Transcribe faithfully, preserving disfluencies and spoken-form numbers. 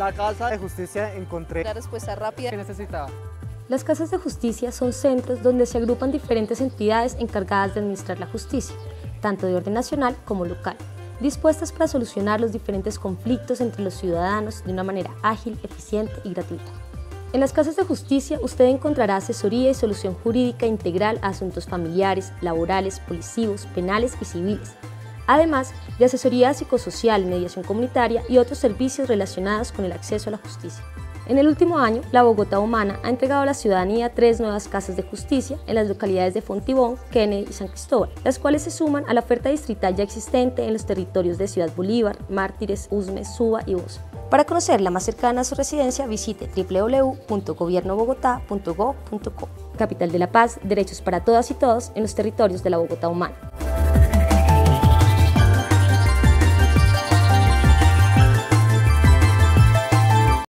En la Casa de Justicia encontré la respuesta rápida que necesitaba. Las Casas de Justicia son centros donde se agrupan diferentes entidades encargadas de administrar la justicia, tanto de orden nacional como local, dispuestas para solucionar los diferentes conflictos entre los ciudadanos de una manera ágil, eficiente y gratuita. En las Casas de Justicia usted encontrará asesoría y solución jurídica integral a asuntos familiares, laborales, policivos, penales y civiles, además de asesoría psicosocial, mediación comunitaria y otros servicios relacionados con el acceso a la justicia. En el último año, la Bogotá Humana ha entregado a la ciudadanía tres nuevas casas de justicia en las localidades de Fontibón, Kennedy y San Cristóbal, las cuales se suman a la oferta distrital ya existente en los territorios de Ciudad Bolívar, Mártires, Usme, Suba y Oso. Para conocer la más cercana a su residencia, visite doble u doble u doble u punto gobierno bogotá punto gob punto co. Capital de la Paz, derechos para todas y todos en los territorios de la Bogotá Humana.